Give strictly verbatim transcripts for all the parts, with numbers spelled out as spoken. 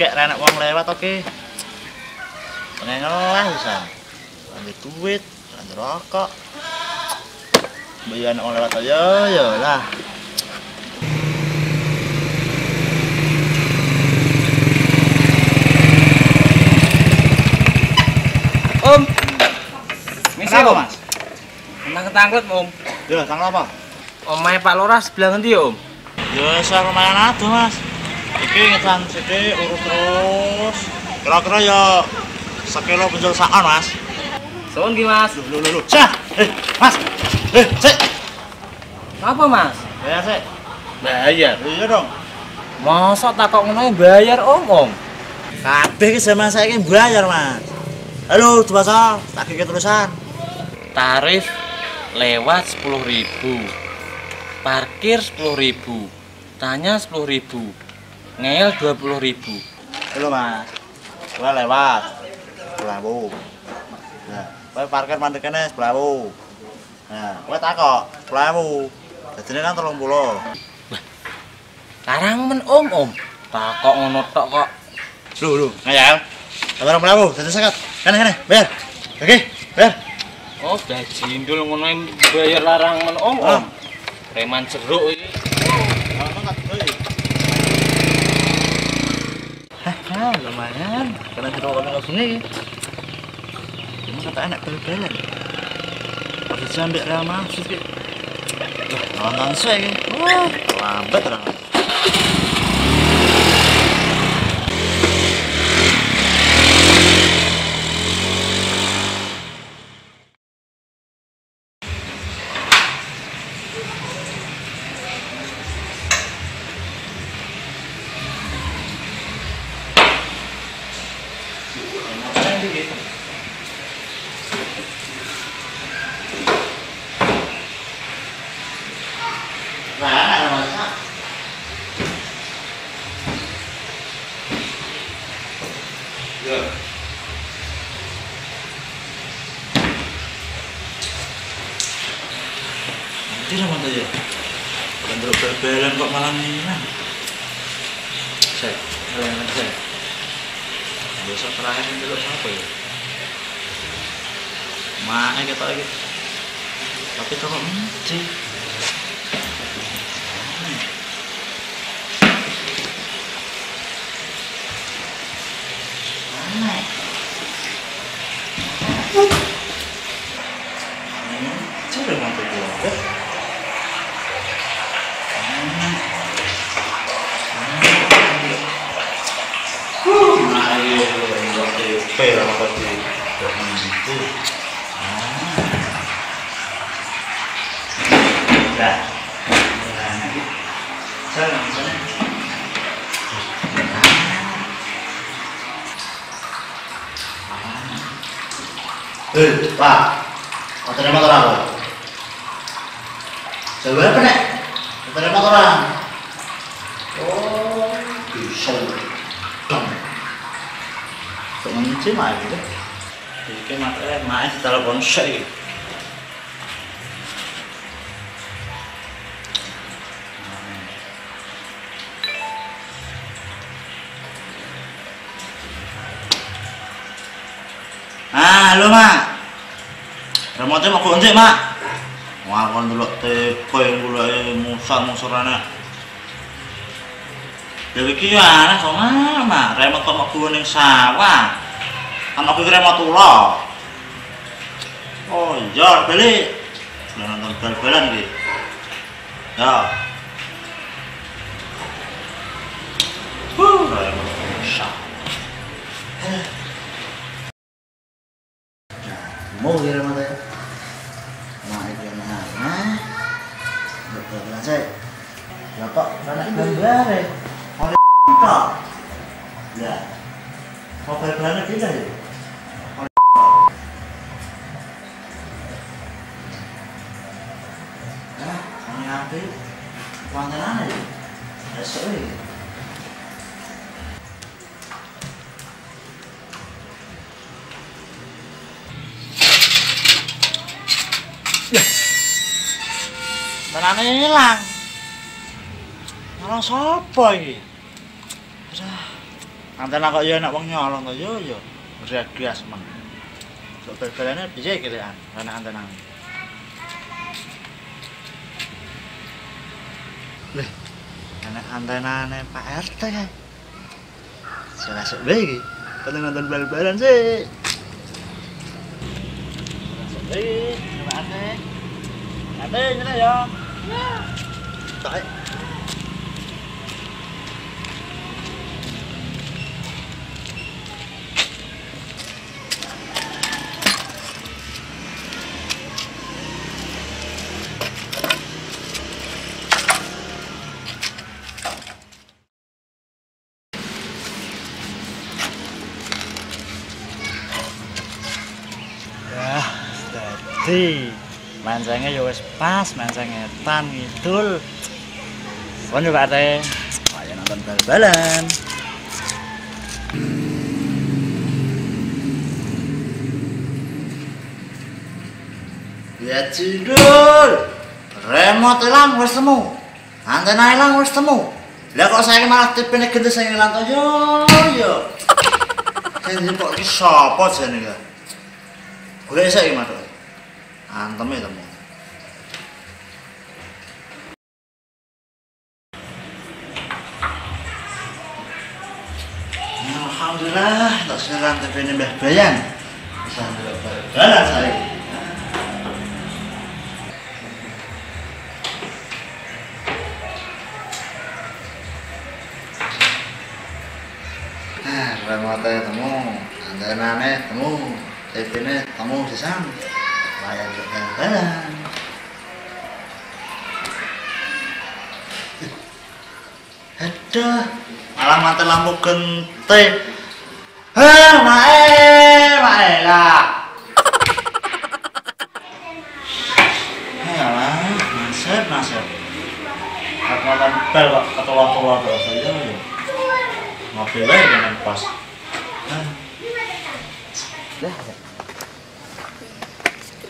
cekek renek wong lewat oke. Pengen ngelah pisan. Ambil duit, ambil rokok. Bayar orang lewat aja ya lah. Om. Misi, Om. Mas. Nang ketanglet, Om. Ya, tanglet apa? Omahe Pak Lurah sebelah ngendi ya, Om? Ya, sak lumayan aduh, Mas. Iki ngetan sithik urut terus. Kira-kira ya sekilo penjol sakan, Mas. Suwun ki, Mas. Lho, lho, lho. Cah. Eh, Mas. Eh, Cek. Apa, Mas? Bayar, Cek. Bayar. Iya dong. Mosok takok ngono bayar, Om, Om. Kabeh iki jaman saiki bayar, Mas. Halo, Dewasa, tak gigit tulisan. Tarif lewat sepuluh ribu, parkir sepuluh ribu, tanya sepuluh ribu, ngeyel dua puluh ribu. Halo Mas, gua lewat sepuluh ribu. Nah, gua parkir mandekane sepuluh ribu. Nah, gua takok sepuluh ribu. Dadine kan tiga puluh. Wah. Larang men Om, Om. Takok ngono tok kok. Lho, lho, ngeyel. Sabar sepuluh ribu, dadi sekat. Kene kene, bayar. Oke, bayar. Oh, dah jindul ngono bayar larang men Om, Om. Reman jeruk iki. Hah, lumayan. Karena jeruk ono sini. Cuma kata anak bel-belan. Pas sampe ramah sik. Lah, langsung iki. Wah, lambat ra. Tidak mantap ya, bentrok berbelan kok malam ini kan? Saya, kalian saya. Besok terakhir ini dulu siapa ya? Maaf kita lagi, tapi kalau mencih. Pera apa sih? Dah. Salam sana. Eh, Pak. Motor motor apa? Coba apa nek? Motor motoran. Oh, bisa. Cuma mai gitu. Jadi makanya mai setelah bonsai. Ah, lu Mak. Remote mau kunci, Mak. Ngawon dulu T V mulai musar-musarane. Lha iki ana kok mah remote kok mlebu ning sawah. Ana kuwi remote ula. Oh, iya, beli. Nonton bal-balan iki. Ya. Huh, remote sawah. Mau iki remote. Nah, iki ana. Betul aja. Ya kok ana gambar. Kok. Ya. Kok benar kita ya? Hah, ini apa? Panganan ya? Esok ya. Ya. Panganan hilang. Orang sapa iki? antena kok ya enak wong nyolong to yo yo gregas men. Sok bel-belane piye kelekan ana antena. Leh, ana antenane Pak R T. Salah sok wae iki. Pengen nonton bal-balan sih. Sok wae, ngene. Ade ngene yo. Tae. Mancangnya ya wis pas, mancang etan ngidul. Won yo Pak Teh, ayo nonton bal-balan. Ya cindul. Remote ilang wis temu. Antena ilang wis temu. Lah kok saiki malah tipene gendhes sing ilang to yo yo. Sing kok iki sapa jenenge? Golek saiki Mas. Antem ya temu. Alhamdulillah, tak serang T V-nya Mbah Bayan. Bisa ndelok bal-balan saya. Nah, remote temu, antenane temu, T V-ne temu sisan. Layar bal-balan. Aduh, malah mati lampu genti. Heh, mae, mae lah. Ayolah, nasib, nasib. Kekuatan bel kok ketua-tua terus aja. Mobilnya jangan pas. Dah.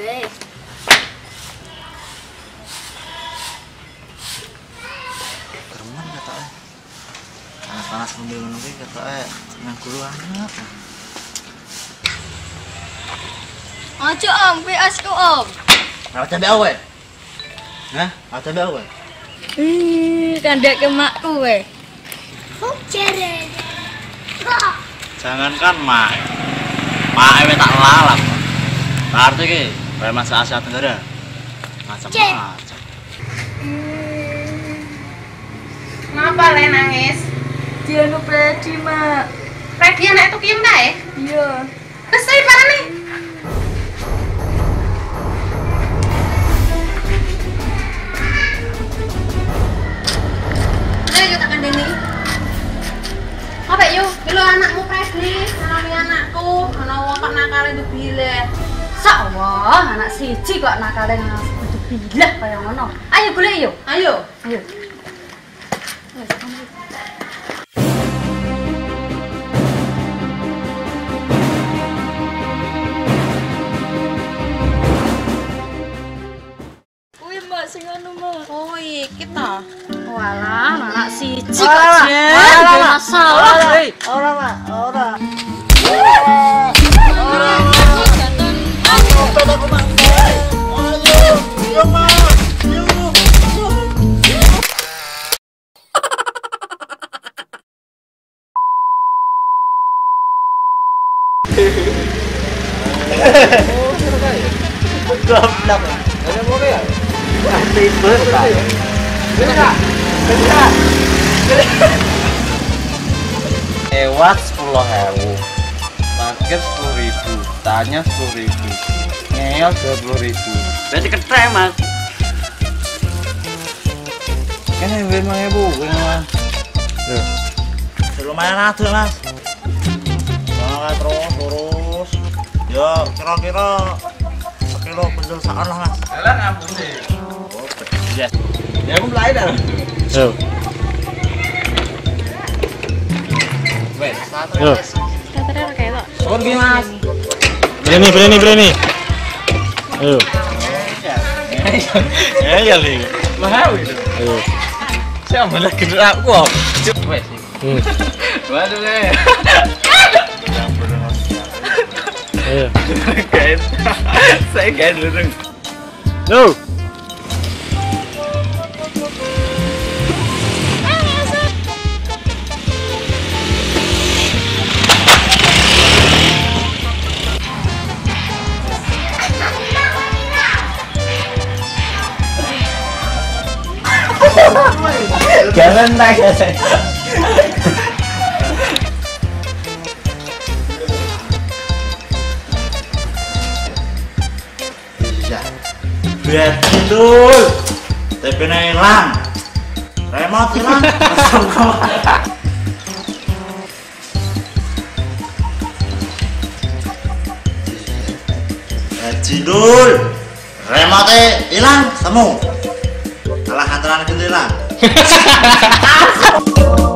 Deh. Terman kata eh. Panas-panas mobil ngono kuwi kata eh nang guru anget. Ojo Om, P S ku Om. Lah cendek kowe. Hah? Lah cendek kowe. Ih, cendek ke makku kowe. Kok jere. Jangankan mak. Mak wis tak lalap. Berarti ki Rai masa Asia Tenggara, macam-macam. Ngapa Le nangis? Dia nu Predi mak. Predi anak itu kiam nae? Iya. Kesel mana nih? Le kita kandani. Apa yuk? Bilo anakmu Predi, menawi anakku, menawa kok nakal itu bilet. Wah, anak siji kok nakalen kudu bilah kaya ngono. Ayo golek yo. Ayo. Ayo. Kuwi mbok sing ngono mah. Oh, iki ta. Walah, anak siji kok. Ora salah. Ora, ora. Ora. Lewat sepuluh ribu, market sepuluh ribu, tanya sepuluh ribu. Ngeyel dua puluh ribu. Berarti ketek, Mas. Kene duit lima ribu, kene Mas. Loh. Lumayan adol, Mas. Nah, terus terus. Yo, kira-kira sekilo bendel sak ono, Mas. Lah ngampune. Oh, pedes. Ya aku mulai dah. Yo. Wes, satu. Satu kayak lo. Suwun ki, Mas. Berani, berani, berani. Ayo. Ya ya, Ling. Mahal itu. Ayo. Siapa lagi gerak gua? Wes. Waduh guys. Ayo. Guys. Saya guys duduk. No. Jangan naik. Bisa. Berarti dul. T P hilang. Remote hilang. Berarti dul. Remote hilang semua. Alah hantaran itu hilang.